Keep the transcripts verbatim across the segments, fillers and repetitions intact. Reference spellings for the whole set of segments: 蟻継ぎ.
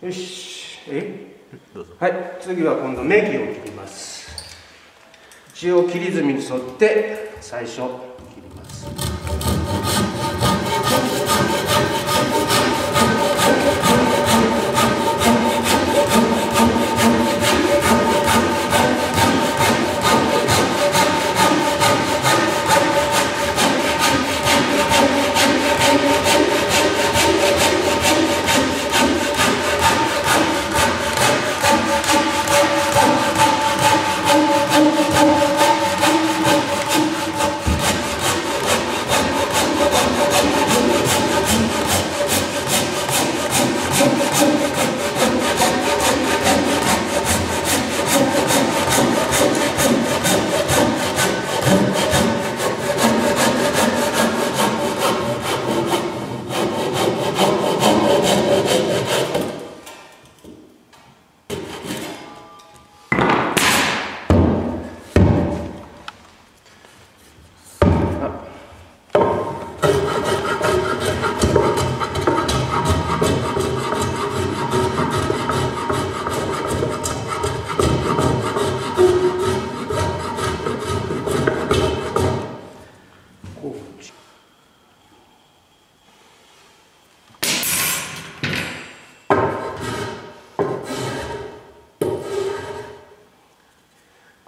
よし、えどうぞ。はい、次は今度ネギを切ります。一応切り積みに沿って最初切ります。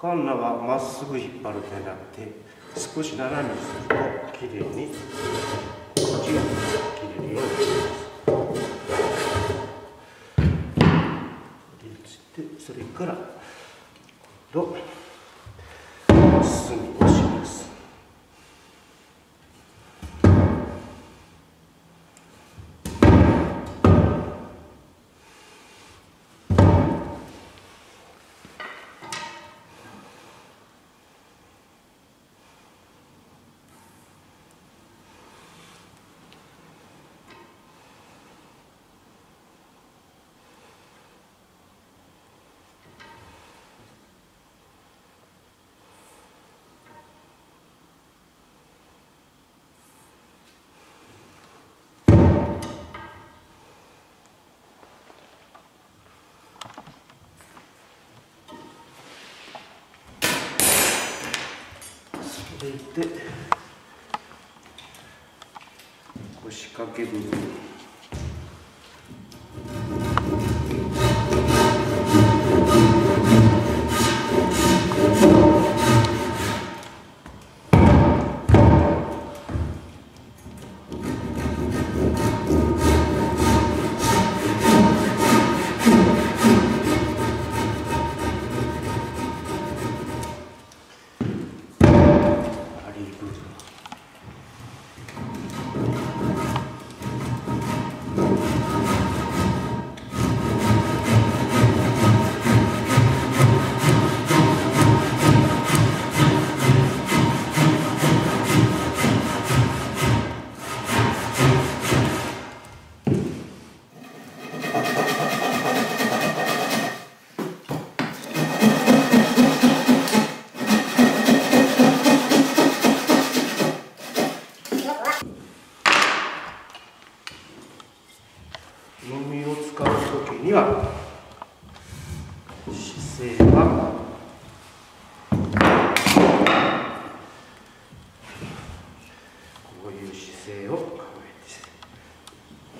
今度はまっすぐ引っ張るんじゃなくて、少し斜めにするときれいに切れるようにします。それから今度進みをします。で腰掛け部分。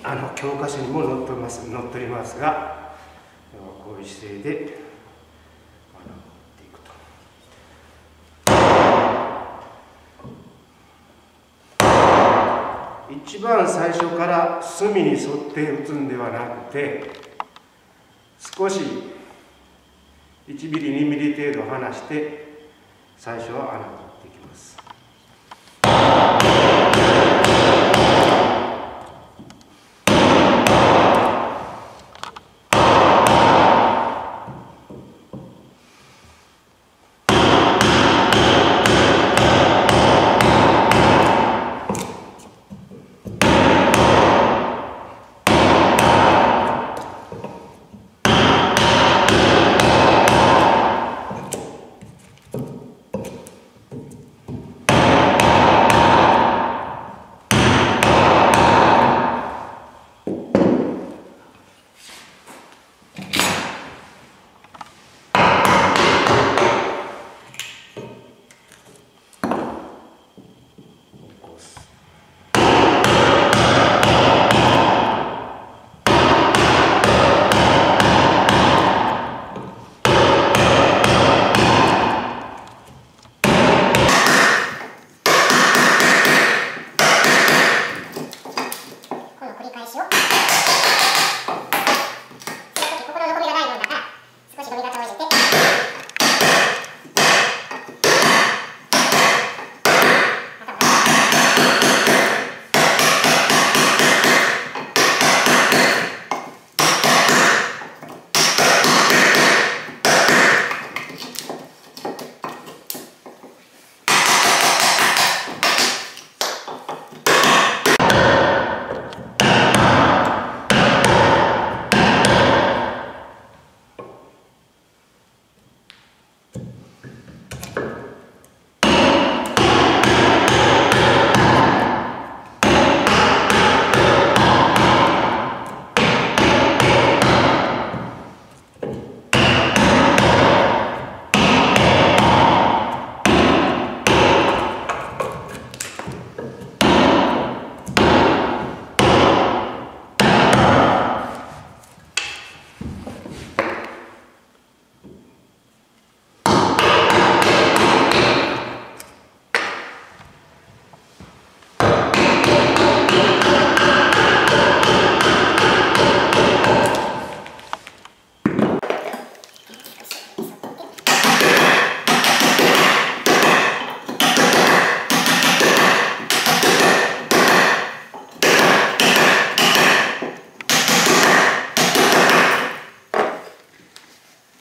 あの教科書にも載ってます、載っておりますが、こういう姿勢で学っていくと。一番最初から隅に沿って打つんではなくて、少しいちミリにミリ程度離して最初は穴を掘っていきます。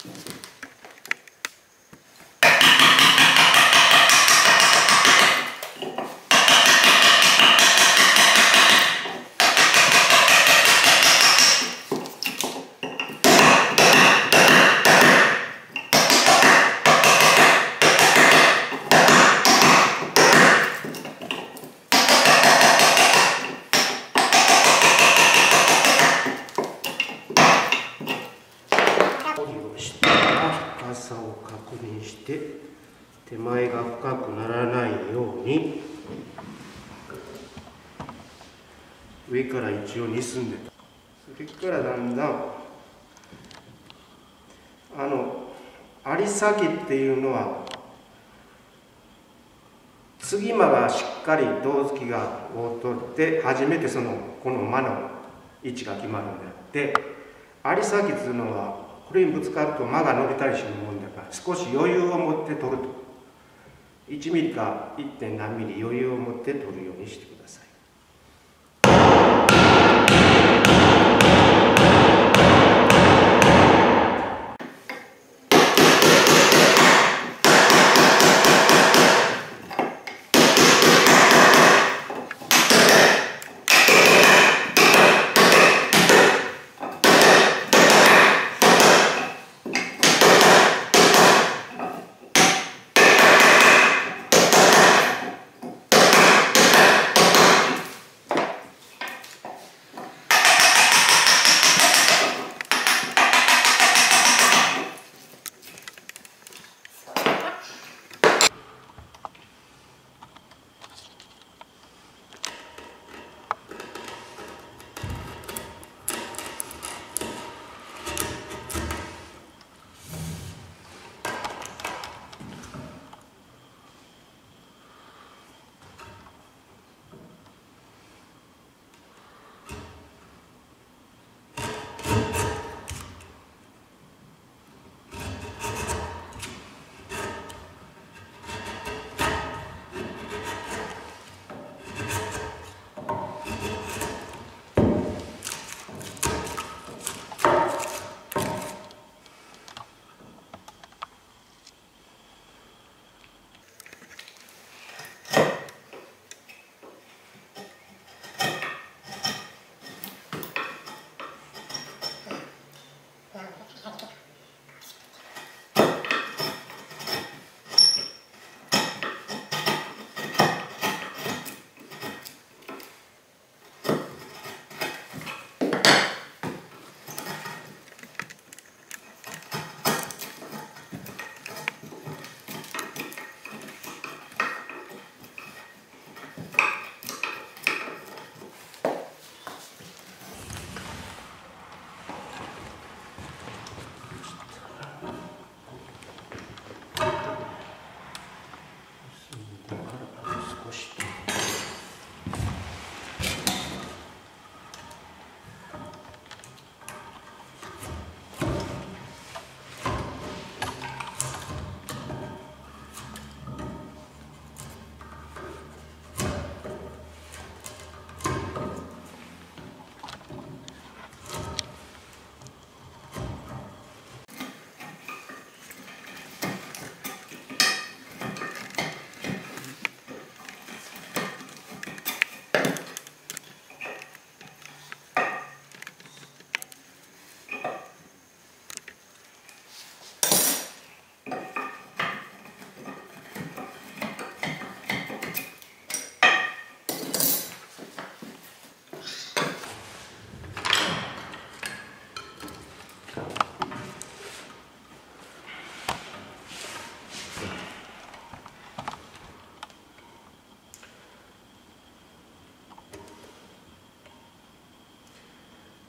深さを確認して手前が深くならないように上から一応に進んでた。それからだんだんあの有先っていうのは継ぎ間がしっかり胴突きがを取って初めてそのこの間の位置が決まるんであって有先っていうのは これにぶつかると間が伸びたりするもんだから少し余裕を持って取るといちミリか いってん 何ミリ余裕を持って取るようにしてください。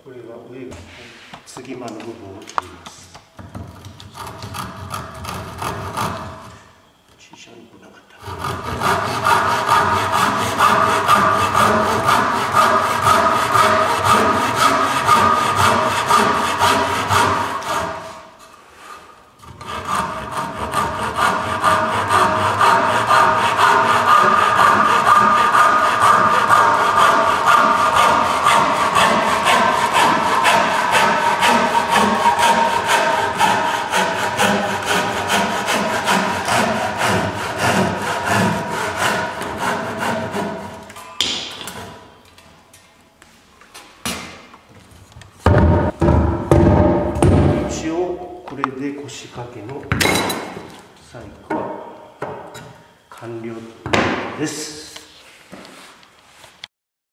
これは上が継ぎ間の部分を切ります。小さい子なかった。仕掛けの細工は完了です。